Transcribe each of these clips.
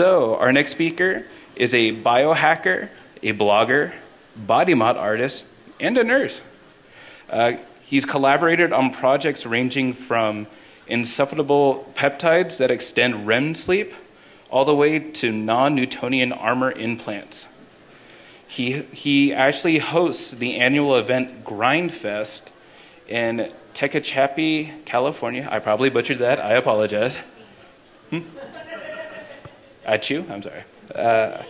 So our next speaker is a biohacker, a blogger, body mod artist, and a nurse. He's collaborated on projects ranging from insufferable peptides that extend REM sleep all the way to non-Newtonian armor implants. He actually hosts the annual event Grindfest in Tehachapi, California. I probably butchered that. I apologize. I'm sorry. A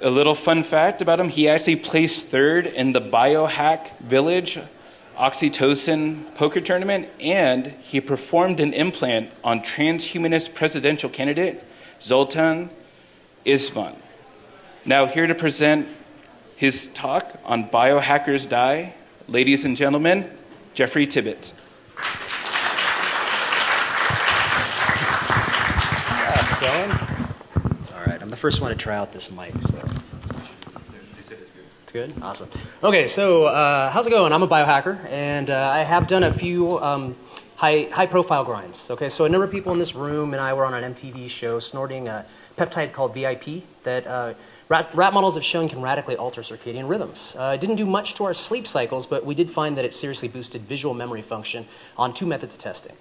little fun fact about him, he actually placed third in the Biohack Village oxytocin poker tournament, and he performed an implant on transhumanist presidential candidate Zoltan Istvan. Now here to present his talk on Biohackers Die, ladies and gentlemen, Jeffrey Tibbetts. How's it going? All right, I'm the first one to try out this mic, so. Good? Awesome. Okay, so how's it going? I'm a biohacker, and I have done a few high-profile grinds. Okay, so a number of people in this room and I were on an MTV show snorting a peptide called VIP that rat models have shown can radically alter circadian rhythms. It didn't do much to our sleep cycles, but we did find that it seriously boosted visual memory function on 2 methods of testing.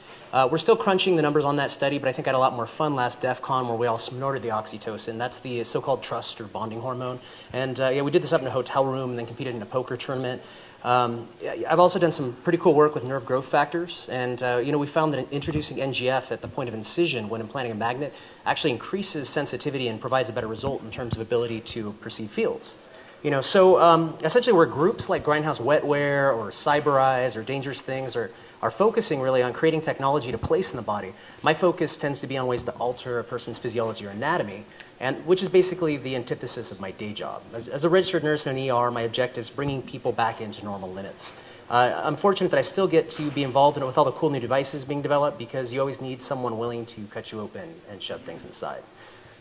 We're still crunching the numbers on that study, but I think I had a lot more fun last DEF CON where we all snorted the oxytocin. That's the so-called trust or bonding hormone. And yeah, we did this up in a hotel room and then competed in a poker tournament. I've also done some pretty cool work with nerve growth factors, and you know, we found that introducing NGF at the point of incision when implanting a magnet actually increases sensitivity and provides a better result in terms of ability to perceive fields. You know, so essentially where groups like Grindhouse Wetware or Cyberize or Dangerous Things are focusing really on creating technology to place in the body, my focus tends to be on ways to alter a person's physiology or anatomy, and which is basically the antithesis of my day job. As a registered nurse in an ER, my objective is bringing people back into normal limits. I'm fortunate that I still get to be involved in it with all the cool new devices being developed because you always need someone willing to cut you open and shove things inside.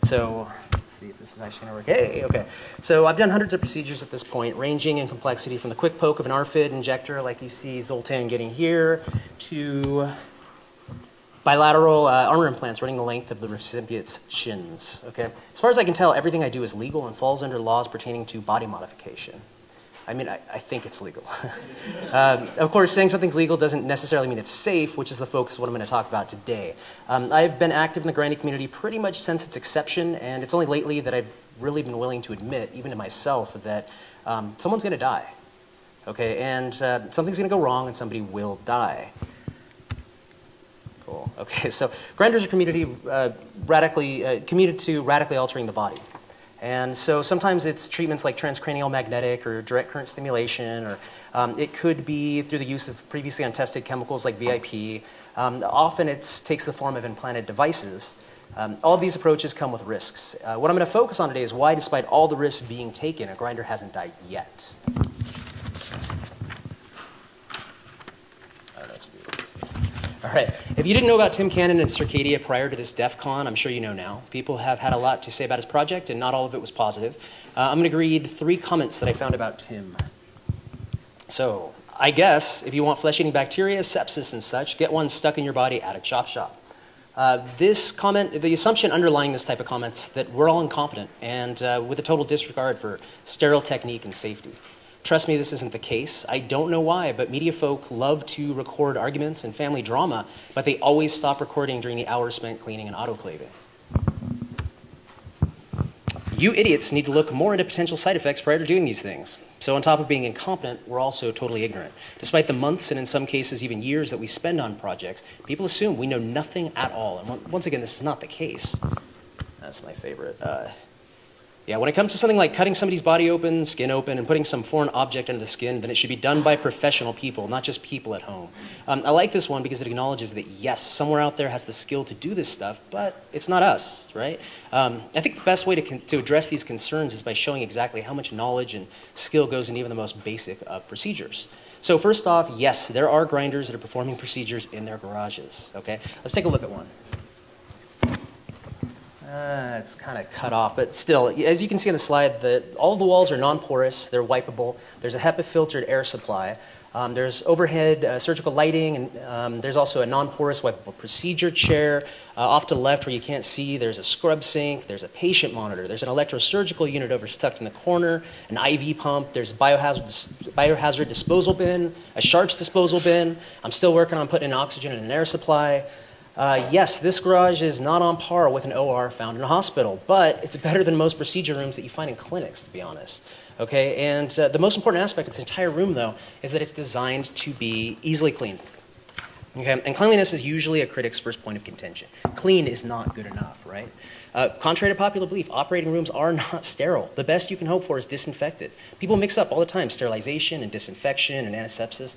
So let's see if this is actually going to work. Hey, okay. So I've done hundreds of procedures at this point, ranging in complexity from the quick poke of an RFID injector like you see Zoltan getting here to bilateral armor implants running the length of the recipient's shins. Okay. As far as I can tell, everything I do is legal and falls under laws pertaining to body modification. I mean, I think it's legal. Of course, saying something's legal doesn't necessarily mean it's safe, which is the focus of what I'm going to talk about today. I've been active in the grinding community pretty much since its inception, and it's only lately that I've really been willing to admit, even to myself, that someone's going to die. Okay, and something's going to go wrong, and somebody will die. Cool. Okay, so grinders are committed to radically altering the body. And so sometimes it's treatments like transcranial magnetic or direct current stimulation, or it could be through the use of previously untested chemicals like VIP. Often it takes the form of implanted devices. All these approaches come with risks. What I'm going to focus on today is why, despite all the risks being taken, a grinder hasn't died yet. All right, if you didn't know about Tim Cannon and Circadia prior to this DEF CON, I'm sure you know now. People have had a lot to say about his project, and not all of it was positive. I'm going to read 3 comments that I found about Tim. So, I guess if you want flesh-eating bacteria, sepsis, and such, get one stuck in your body at a chop shop. This comment, the assumption underlying this type of comments, that we're all incompetent and with a total disregard for sterile technique and safety. Trust me, this isn't the case. I don't know why, but media folk love to record arguments and family drama, but they always stop recording during the hours spent cleaning and autoclaving. You idiots need to look more into potential side effects prior to doing these things. So on top of being incompetent, we're also totally ignorant. Despite the months and in some cases even years that we spend on projects, people assume we know nothing at all. And once again, this is not the case. That's my favorite. Yeah, when it comes to something like cutting somebody's body open, skin open, and putting some foreign object under the skin, then it should be done by professional people, not just people at home. I like this one because it acknowledges that, yes, somewhere out there has the skill to do this stuff, but it's not us, right? I think the best way to address these concerns is by showing exactly how much knowledge and skill goes into even the most basic of procedures. So first off, yes, there are grinders that are performing procedures in their garages, okay? Let's take a look at one. It's kind of cut off, but still, as you can see on the slide, all of the walls are non-porous, they're wipeable, there's a HEPA-filtered air supply, there's overhead surgical lighting, and there's also a non-porous wipeable procedure chair. Off to the left where you can't see, there's a scrub sink, there's a patient monitor, there's an electrosurgical unit over tucked in the corner, an IV pump, there's a biohazard disposal bin, a sharps disposal bin. I'm still working on putting in oxygen and an air supply. Yes, this garage is not on par with an OR found in a hospital, but it's better than most procedure rooms that you find in clinics, to be honest. Okay, and the most important aspect of this entire room, though, is that it's designed to be easily cleaned. Okay, and cleanliness is usually a critic's first point of contention. Clean is not good enough, right? Contrary to popular belief, operating rooms are not sterile. The best you can hope for is disinfected. People mix up all the time sterilization and disinfection and antisepsis.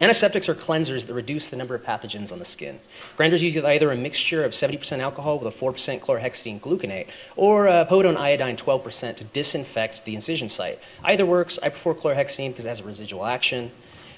Antiseptics are cleansers that reduce the number of pathogens on the skin. Grinders use either a mixture of 70% alcohol with a 4% chlorhexidine gluconate or podone iodine 12% to disinfect the incision site. Either works. I prefer chlorhexidine because it has a residual action.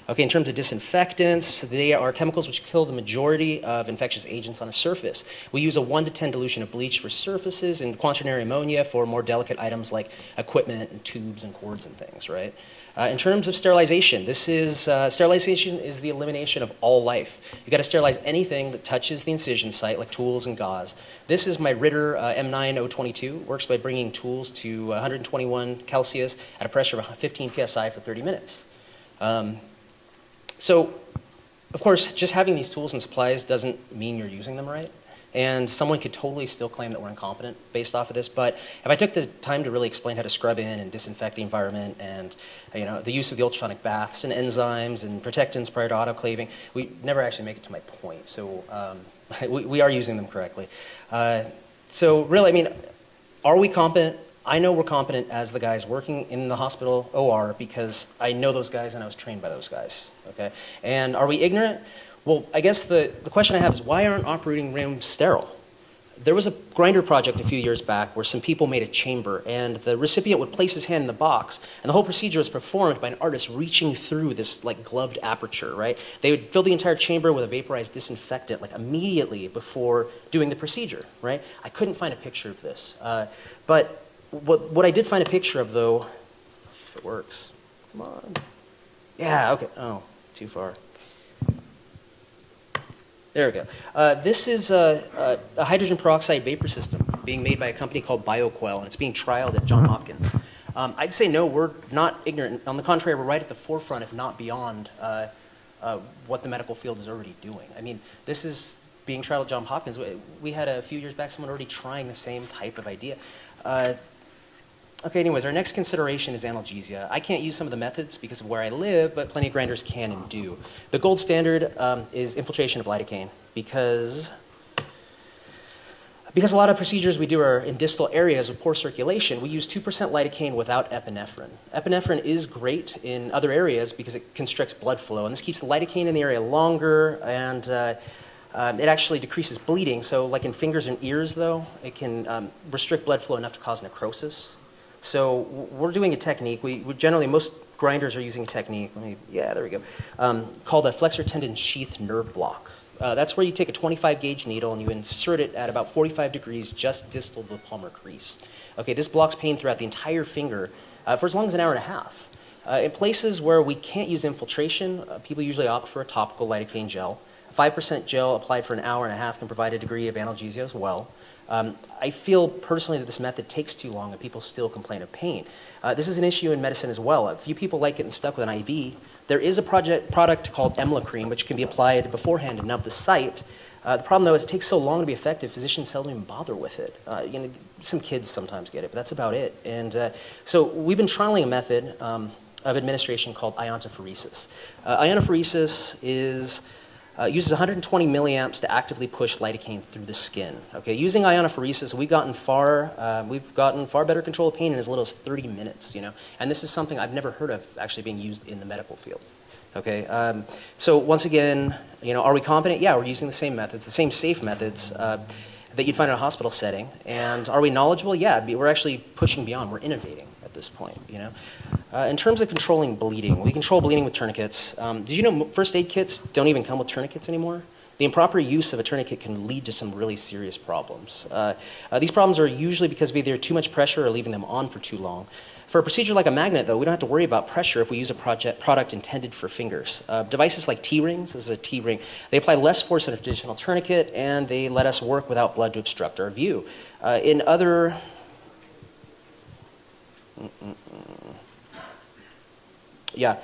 Okay, in terms of disinfectants, they are chemicals which kill the majority of infectious agents on a surface. We use a 1 to 10 dilution of bleach for surfaces and quaternary ammonia for more delicate items like equipment and tubes and cords and things, right? In terms of sterilization, sterilization is the elimination of all life. You've got to sterilize anything that touches the incision site, like tools and gauze. This is my Ritter M9022. Works by bringing tools to 121 Celsius at a pressure of 15 psi for 30 minutes. So, of course, just having these tools and supplies doesn't mean you're using them right. And someone could totally still claim that we're incompetent based off of this, but if I took the time to really explain how to scrub in and disinfect the environment and the use of the ultrasonic baths and enzymes and protectants prior to autoclaving, we never actually make it to my point. So we are using them correctly. So really, I mean, are we competent? I know we're competent as the guys working in the hospital OR because I know those guys and I was trained by those guys, okay? And are we ignorant? Well, I guess the question I have is, why aren't operating rooms sterile? There was a grinder project a few years back where some people made a chamber, and the recipient would place his hand in the box, and the whole procedure was performed by an artist reaching through this like gloved aperture, right? They would fill the entire chamber with a vaporized disinfectant like immediately before doing the procedure, right? I couldn't find a picture of this. But what I did find a picture of, though, if it works, come on. Yeah, okay, oh, too far. There we go. This is a hydrogen peroxide vapor system being made by a company called BioQuell, and it's being trialed at Johns Hopkins. I'd say no, we're not ignorant. On the contrary, we're right at the forefront, if not beyond, what the medical field is already doing. I mean, this is being trialed at Johns Hopkins. We had a few years back someone already trying the same type of idea. Okay, anyways, our next consideration is analgesia. I can't use some of the methods because of where I live, but plenty of grinders can and do. The gold standard is infiltration of lidocaine because a lot of procedures we do are in distal areas with poor circulation. We use 2% lidocaine without epinephrine. Epinephrine is great in other areas because it constricts blood flow, and this keeps the lidocaine in the area longer, and it actually decreases bleeding. So like in fingers and ears, though, it can restrict blood flow enough to cause necrosis. So we're doing a technique. We generally, most grinders are using a technique, called a flexor tendon sheath nerve block. That's where you take a 25-gauge needle and you insert it at about 45 degrees just distal to the palmar crease. Okay, this blocks pain throughout the entire finger for as long as an hour and a half. In places where we can't use infiltration, people usually opt for a topical lidocaine gel. 5% gel applied for an hour and a half can provide a degree of analgesia as well. I feel personally that this method takes too long and people still complain of pain. This is an issue in medicine as well. A few people like getting stuck with an IV. There is a product called Emla cream which can be applied beforehand and numb the site. The problem, though, is it takes so long to be effective, physicians seldom even bother with it. Some kids sometimes get it, but that's about it. And so we've been trialing a method of administration called iontophoresis. Iontophoresis is... uses 120 milliamps to actively push lidocaine through the skin. Okay, using iontophoresis, we've gotten far better control of pain in as little as 30 minutes. And this is something I've never heard of actually being used in the medical field. Okay, so once again, are we competent? Yeah, we're using the same methods, the same safe methods that you'd find in a hospital setting. And are we knowledgeable? Yeah, we're actually pushing beyond. We're innovating at this point. In terms of controlling bleeding, we control bleeding with tourniquets. Did you know first aid kits don't even come with tourniquets anymore? The improper use of a tourniquet can lead to some really serious problems. These problems are usually because of either too much pressure or leaving them on for too long. For a procedure like a magnet, though, we don't have to worry about pressure if we use a product intended for fingers. Devices like T-rings, this is a T-ring, they apply less force than a traditional tourniquet, and they let us work without blood to obstruct our view. In other... Yeah.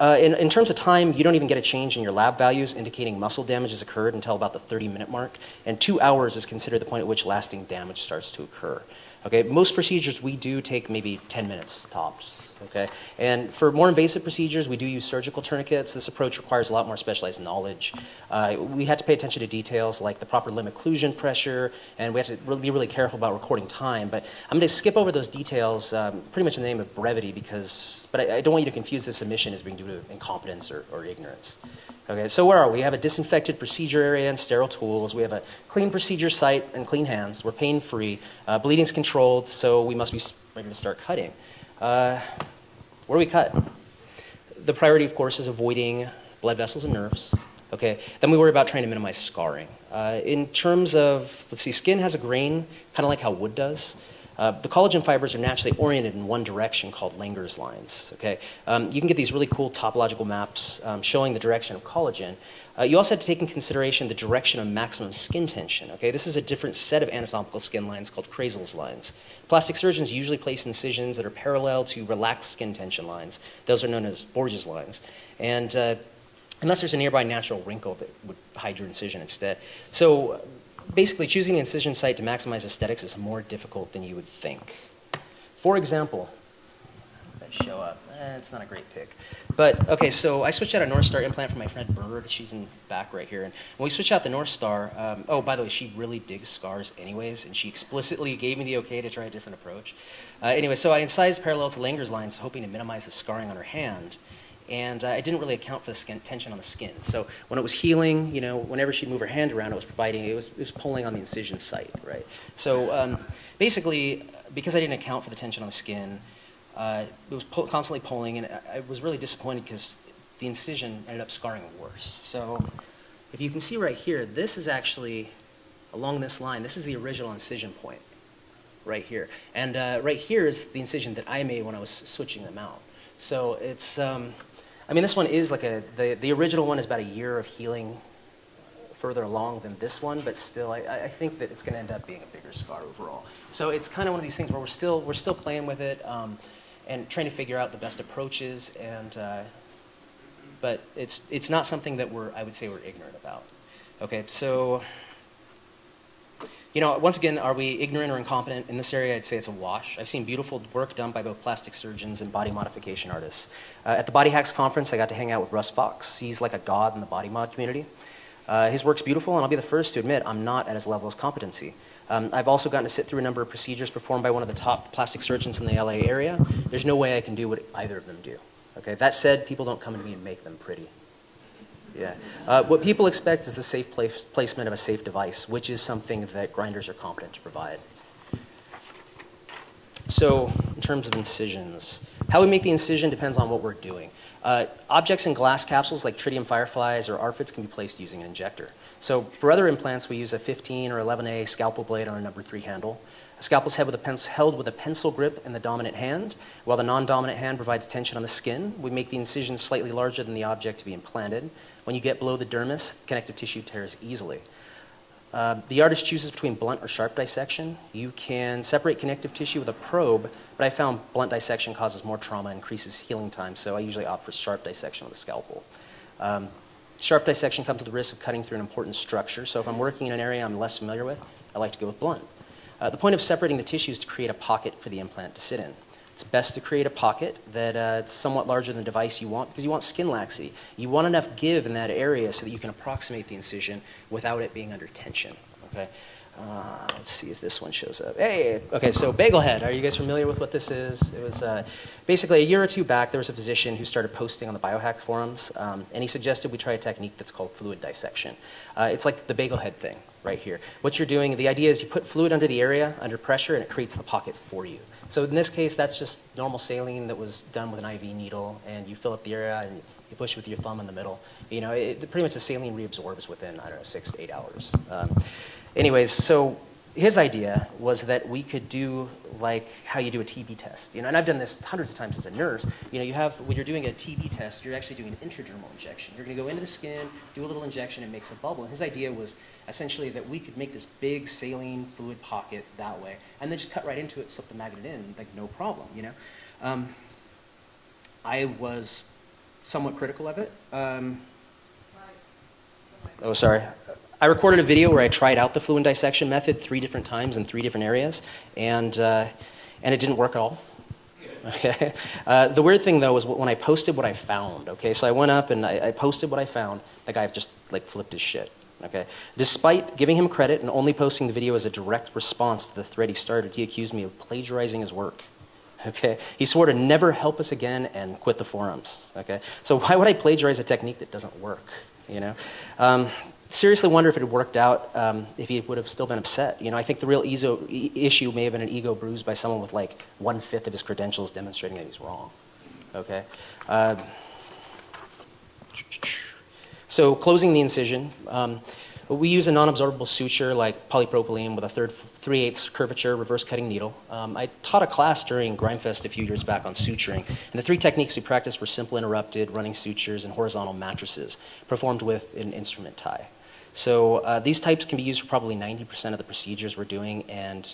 In terms of time, you don't even get a change in your lab values indicating muscle damage has occurred until about the 30-minute mark, and 2 hours is considered the point at which lasting damage starts to occur. Okay, most procedures we do take maybe 10 minutes tops. Okay, and for more invasive procedures, we do use surgical tourniquets. This approach requires a lot more specialized knowledge. We have to pay attention to details like the proper limb occlusion pressure, and we have to be really careful about recording time. But I'm going to skip over those details pretty much in the name of brevity, because. But I don't want you to confuse this submission as being due to incompetence or ignorance. Okay, so where are we? We have a disinfected procedure area and sterile tools. We have a clean procedure site and clean hands. We're pain-free. Bleeding's controlled, so we must be ready to start cutting. Where do we cut? The priority, of course, is avoiding blood vessels and nerves. Okay, then we worry about trying to minimize scarring. In terms of, let's see, skin has a grain, kind of like how wood does. The collagen fibers are naturally oriented in one direction called Langer's lines. Okay? You can get these really cool topological maps showing the direction of collagen. You also have to take into consideration the direction of maximum skin tension. Okay? This is a different set of anatomical skin lines called Kraissl's lines. Plastic surgeons usually place incisions that are parallel to relaxed skin tension lines. Those are known as Borges' lines. And unless there's a nearby natural wrinkle that would hide your incision instead. So, basically, choosing an incision site to maximize aesthetics is more difficult than you would think. For example, that show up. It's not a great pick. But, okay, so I switched out a North Star implant for my friend Bird. She's in back right here. And when we switched out the North Star, oh, by the way, she really digs scars anyways, and she explicitly gave me the okay to try a different approach. Anyway, so I incised parallel to Langer's lines, hoping to minimize the scarring on her hand. And I didn't really account for the skin, tension on the skin. So when it was healing, you know, whenever she'd move her hand around, it was providing, it was pulling on the incision site, right? So basically, because I didn't account for the tension on the skin, it was constantly pulling, and I was really disappointed because the incision ended up scarring worse. So if you can see right here, this is actually along this line. This is the original incision point right here. And right here is the incision that I made when I was switching them out. So it's... I mean, this one is like the original one is about a year of healing further along than this one, but still, I think that it's going to end up being a bigger scar overall. So it's kind of one of these things where we're still playing with it and trying to figure out the best approaches. And but it's not something that I would say we're ignorant about. Okay, so you know, once again, are we ignorant or incompetent? In this area, I'd say it's a wash. I've seen beautiful work done by both plastic surgeons and body modification artists. At the Body Hacks conference, I got to hang out with Russ Fox. He's like a god in the body mod community. His work's beautiful, and I'll be the first to admit I'm not at his level of competency. I've also gotten to sit through a number of procedures performed by one of the top plastic surgeons in the LA area. There's no way I can do what either of them do. Okay? That said, people don't come to me and make them pretty. Yeah. What people expect is the safe placement of a safe device, which is something that grinders are competent to provide. So, in terms of incisions, how we make the incision depends on what we're doing. Objects in glass capsules like tritium fireflies or RFIDs can be placed using an injector. So, for other implants, we use a 15 or 11A scalpel blade on a number 3 handle. A scalpel is held with a pencil grip in the dominant hand, while the non-dominant hand provides tension on the skin. We make the incision slightly larger than the object to be implanted. When you get below the dermis, connective tissue tears easily. The artist chooses between blunt or sharp dissection. You can separate connective tissue with a probe, but I found blunt dissection causes more trauma and increases healing time, so I usually opt for sharp dissection with a scalpel. Sharp dissection comes with the risk of cutting through an important structure, so if I'm working in an area I'm less familiar with, I like to go with blunt. The point of separating the tissue is to create a pocket for the implant to sit in. It's best to create a pocket that's somewhat larger than the device you want because you want skin laxity. You want enough give in that area so that you can approximate the incision without it being under tension. Okay, let's see if this one shows up. Hey, okay, so bagel head. Are you guys familiar with what this is? It was basically a year or two back, there was a physician who started posting on the Biohack forums, and he suggested we try a technique that's called fluid dissection. It's like the bagel head thing right here. What you're doing, the idea is you put fluid under the area, under pressure, and it creates the pocket for you. So in this case, that's just normal saline that was done with an IV needle, and you fill up the area and You push with your thumb in the middle. You know, pretty much the saline reabsorbs within, I don't know, 6 to 8 hours. Anyways, so his idea was that we could do like how you do a TB test. You know, and I've done this hundreds of times as a nurse. You know, you have, when you're doing a TB test, you're actually doing an intradermal injection. You're going to go into the skin, do a little injection, and makes a bubble. And his idea was essentially that we could make this big saline fluid pocket that way, and then just cut right into it, slip the magnet in, like no problem, you know? I was somewhat critical of it. Oh, sorry. I recorded a video where I tried out the fluid dissection method 3 different times in 3 different areas, and it didn't work at all. Okay. The weird thing, though, was when I posted what I found. Okay, so I went up and I posted what I found. The guy just like flipped his shit. Okay. Despite giving him credit and only posting the video as a direct response to the thread he started, he accused me of plagiarizing his work. Okay. He swore to never help us again and quit the forums. Okay. So why would I plagiarize a technique that doesn't work? You know. Seriously wonder if it had worked out, if he would have still been upset. You know, I think the real issue may have been an ego bruised by someone with like 1/5 of his credentials demonstrating that he's wrong. Okay. So closing the incision, we use a non-absorbable suture like polypropylene with a 3/8 curvature reverse cutting needle. I taught a class during Grindfest a few years back on suturing, and the 3 techniques we practiced were simple interrupted, running sutures, and horizontal mattresses performed with an instrument tie. So these types can be used for probably 90% of the procedures we're doing, and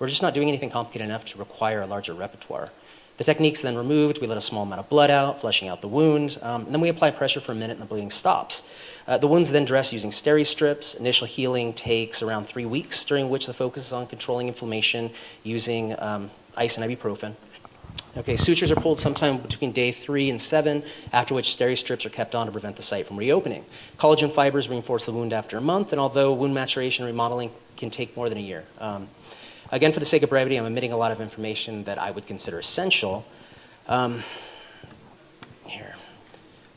we're just not doing anything complicated enough to require a larger repertoire. The technique's then removed, we let a small amount of blood out, flushing out the wound, and then we apply pressure for a minute and the bleeding stops. The wound's then dressed using steri-strips. Initial healing takes around 3 weeks, during which the focus is on controlling inflammation using ice and ibuprofen. Okay, sutures are pulled sometime between day 3 and 7, after which steri-strips are kept on to prevent the site from reopening. Collagen fibers reinforce the wound after a month, and although wound maturation and remodeling can take more than a year. Again, for the sake of brevity, I'm omitting a lot of information that I would consider essential. Here,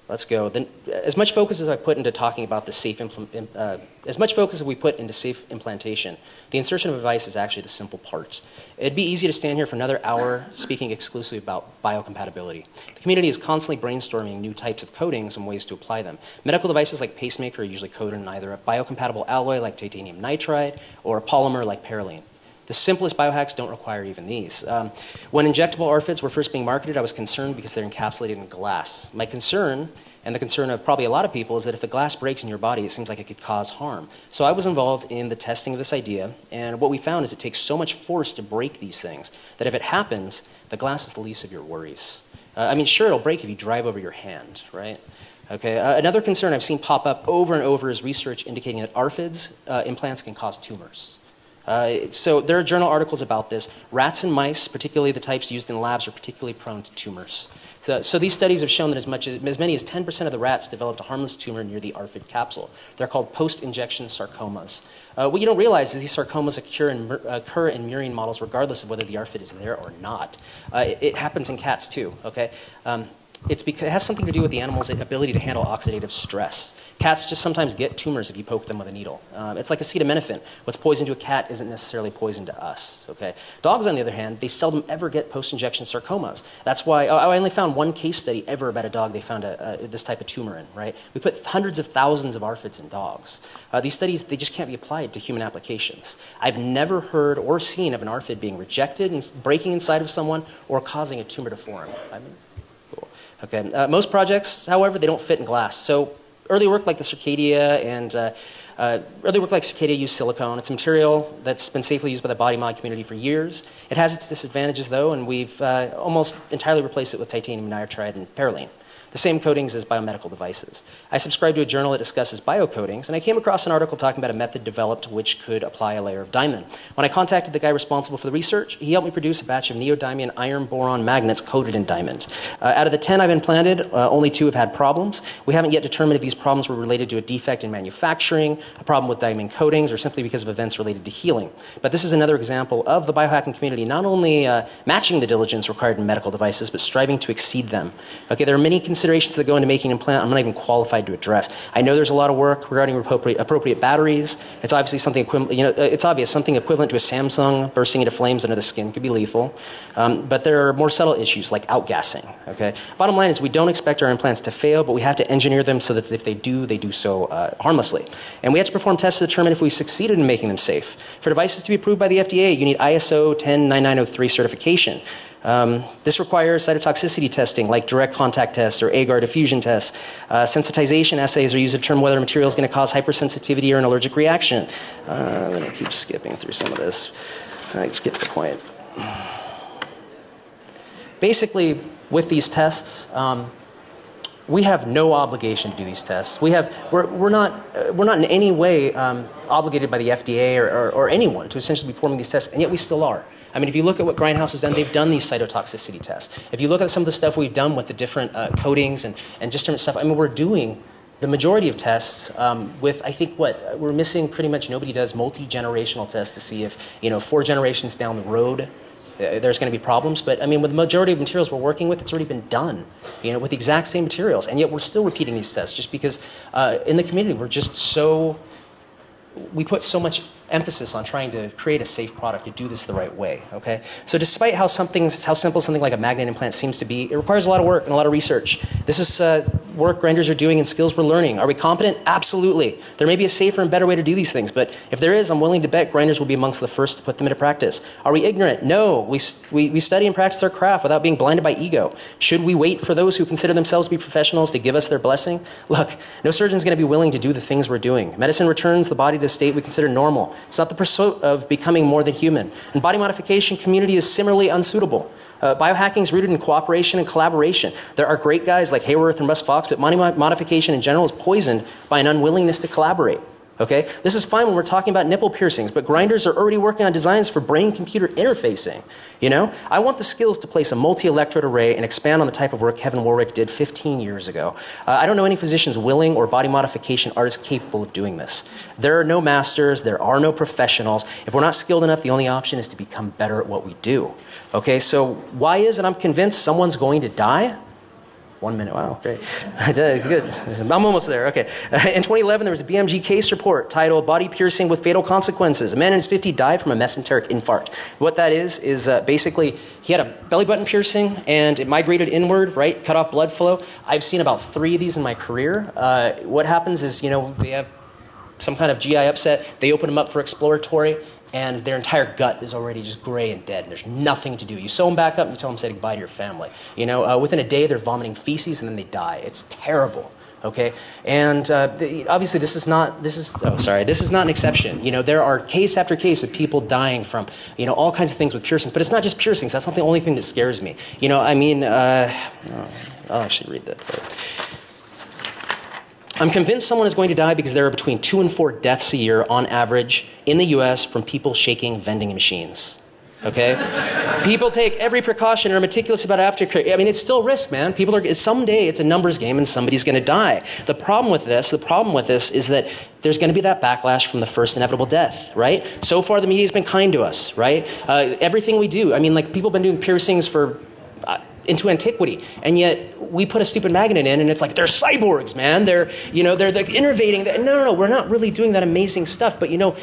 let's go. Then, as much focus as I put into talking about the safe implantation, the insertion of a device is actually the simple part. It'd be easy to stand here for another hour speaking exclusively about biocompatibility. The community is constantly brainstorming new types of coatings and ways to apply them. Medical devices like pacemaker are usually coated in either a biocompatible alloy like titanium nitride or a polymer like perylene. The simplest biohacks don't require even these. When injectable RFIDs were first being marketed, I was concerned because they're encapsulated in glass. My concern, and the concern of probably a lot of people, is that if the glass breaks in your body, it seems like it could cause harm. So I was involved in the testing of this idea, and what we found is it takes so much force to break these things that if it happens, the glass is the least of your worries. I mean, sure, it'll break if you drive over your hand, right? Okay. Another concern I've seen pop up over and over is research indicating that RFIDs implants can cause tumors. So there are journal articles about this. Rats and mice, particularly the types used in labs, are particularly prone to tumors. So these studies have shown that as many as 10% of the rats developed a harmless tumor near the RFID capsule. They're called post-injection sarcomas. What you don't realize is these sarcomas occur in murine models regardless of whether the RFID is there or not. It happens in cats too, okay? It's because it has something to do with the animal's ability to handle oxidative stress. Cats just sometimes get tumors if you poke them with a needle. It's like acetaminophen. What's poison to a cat isn't necessarily poison to us. Okay? Dogs, on the other hand, they seldom ever get post-injection sarcomas. That's why I only found 1 case study ever about a dog they found this type of tumor in. Right? We put hundreds of thousands of RFIDs in dogs. These studies, they just can't be applied to human applications. I've never heard or seen of an RFID being rejected and breaking inside of someone or causing a tumor to form. I mean, cool. Okay. Most projects, however, they don't fit in glass. So early work like the Circadia and used silicone. It's a material that's been safely used by the body mod community for years. It has its disadvantages though, and we've almost entirely replaced it with titanium nitride and perylene, the same coatings as biomedical devices. I subscribe to a journal that discusses biocoatings, and I came across an article talking about a method developed which could apply a layer of diamond. When I contacted the guy responsible for the research, he helped me produce a batch of neodymium iron boron magnets coated in diamond. Out of the 10 I've implanted, only 2 have had problems. We haven't yet determined if these problems were related to a defect in manufacturing, a problem with diamond coatings, or simply because of events related to healing. But this is another example of the biohacking community not only matching the diligence required in medical devices, but striving to exceed them. Okay, there are many considerations that go into making an implant I'm not even qualified to address. I know there's a lot of work regarding appropriate batteries. It's obviously something equivalent, it's obvious, something equivalent to a Samsung bursting into flames under the skin could be lethal. But there are more subtle issues like outgassing. Okay? Bottom line is we don't expect our implants to fail, but we have to engineer them so that if they do, they do so harmlessly. And we have to perform tests to determine if we succeeded in making them safe. For devices to be approved by the FDA, you need ISO 109903 certification. This requires cytotoxicity testing like direct contact tests or agar diffusion tests. Sensitization assays are used to determine whether a material is going to cause hypersensitivity or an allergic reaction. Let me keep skipping through some of this. I just get to the point. Basically, with these tests, we have no obligation to do these tests. We're not in any way obligated by the FDA or anyone to essentially be performing these tests, and yet we still are. I mean, if you look at what Grindhouse has done, they've done these cytotoxicity tests. If you look at some of the stuff we've done with the different coatings and just different stuff, I mean, we're doing the majority of tests with, I think, what we're missing pretty much nobody does multi-generational tests to see if, you know, 4 generations down the road there's going to be problems. But, I mean, with the majority of materials we're working with, it's already been done, you know, with the exact same materials. And yet we're still repeating these tests just because in the community we're just so... we put so much emphasis on trying to create a safe product to do this the right way, okay? So despite how simple something like a magnet implant seems to be, it requires a lot of work and a lot of research. This is work grinders are doing and skills we're learning. Are we competent? Absolutely. There may be a safer and better way to do these things, but if there is, I'm willing to bet grinders will be amongst the first to put them into practice. Are we ignorant? No. We study and practice our craft without being blinded by ego. Should we wait for those who consider themselves to be professionals to give us their blessing? Look, no surgeon's going to be willing to do the things we're doing. Medicine returns the body to the state we consider normal. It's not the pursuit of becoming more than human. And body modification community is similarly unsuitable. Biohacking is rooted in cooperation and collaboration. There are great guys like Hayworth and Russ Fox, but body modification in general is poisoned by an unwillingness to collaborate. Okay? This is fine when we're talking about nipple piercings, but grinders are already working on designs for brain-computer interfacing. You know? I want the skills to place a multi-electrode array and expand on the type of work Kevin Warwick did 15 years ago. I don't know any physicians willing or body modification artists capable of doing this. There are no masters. There are no professionals. If we're not skilled enough, the only option is to become better at what we do. Okay? So why is it I'm convinced someone's going to die? 1 minute, wow, great. I did, good. I'm almost there, okay. In 2011, there was a BMJ case report titled Body Piercing with Fatal Consequences. A man in his 50s died from a mesenteric infarct. What that is basically he had a belly button piercing and it migrated inward, right? Cut off blood flow. I've seen about 3 of these in my career. What happens is, you know, they have some kind of GI upset. They open them up for exploratory and their entire gut is already just gray and dead, and there's nothing to do. You sew them back up, and you tell them to say goodbye to your family. You know, within a day, they're vomiting feces, and then they die. It's terrible, okay? And obviously, this is not an exception. You know, there are case after case of people dying from, you know, all kinds of things with piercings, but it's not just piercings. That's not the only thing that scares me. You know, I mean, I'll actually read that part. I'm convinced someone is going to die because there are between 2 and 4 deaths a year on average in the US from people shaking vending machines. Okay? People take every precaution and are meticulous about aftercare. I mean, it's still risk, man. People are, someday it's a numbers game and somebody's going to die. The problem with this is that there's going to be that backlash from the first inevitable death, right? So far the media has been kind to us, right? Everything we do, I mean, like, people have been doing piercings for into antiquity, and yet we put a stupid magnet in, and it's like, they're cyborgs, man. They're, you know, they're like innovating. No, we're not really doing that amazing stuff, but, you know,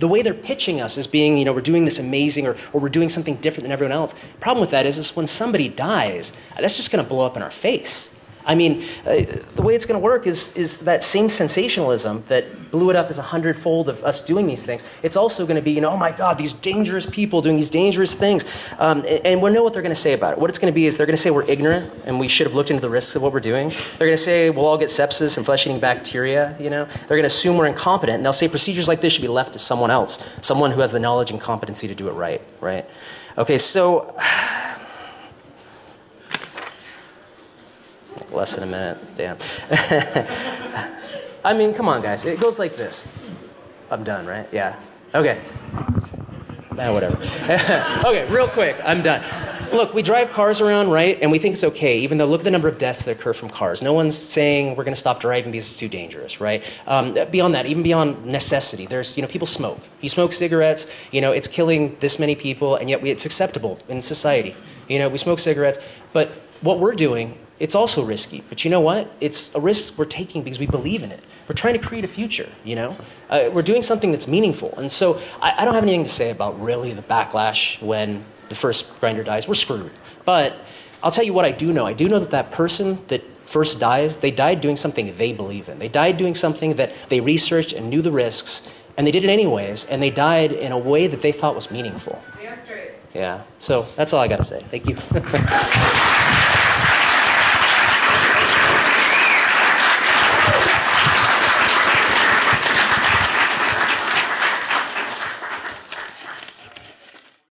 the way they're pitching us as being, you know, we're doing this amazing or we're doing something different than everyone else. Problem with that is when somebody dies, that's just going to blow up in our face. I mean, the way it's going to work is that same sensationalism that blew it up as 100-fold of us doing these things. It's also going to be, you know, oh my God, these dangerous people doing these dangerous things. And we know what they're going to say about it. What it's going to be is they're going to say we're ignorant and we should have looked into the risks of what we're doing. They're going to say we'll all get sepsis and flesh-eating bacteria, you know. They're going to assume we're incompetent, and they'll say procedures like this should be left to someone else, someone who has the knowledge and competency to do it right, right? Okay, so... less than a minute, damn. I mean, come on, guys. It goes like this. I'm done, right? Yeah. Okay. Nah, whatever. Okay, real quick. I'm done. Look, we drive cars around, right? And we think it's okay, even though look at the number of deaths that occur from cars. No one's saying we're going to stop driving because it's too dangerous, right? Beyond that, even beyond necessity, there's, you know, people smoke. You smoke cigarettes, you know, it's killing this many people, and yet it's acceptable in society. You know, we smoke cigarettes, but what we're doing, it's also risky. But you know what? It's a risk we're taking because we believe in it. We're trying to create a future, you know? We're doing something that's meaningful. And so I don't have anything to say about really the backlash when the first grinder dies. We're screwed. But I'll tell you what I do know. I do know that that person that first dies, they died doing something they believe in. They died doing something that they researched and knew the risks, and they did it anyways, and they died in a way that they thought was meaningful. Yeah, that's right. Yeah, so that's all I got to say. Thank you.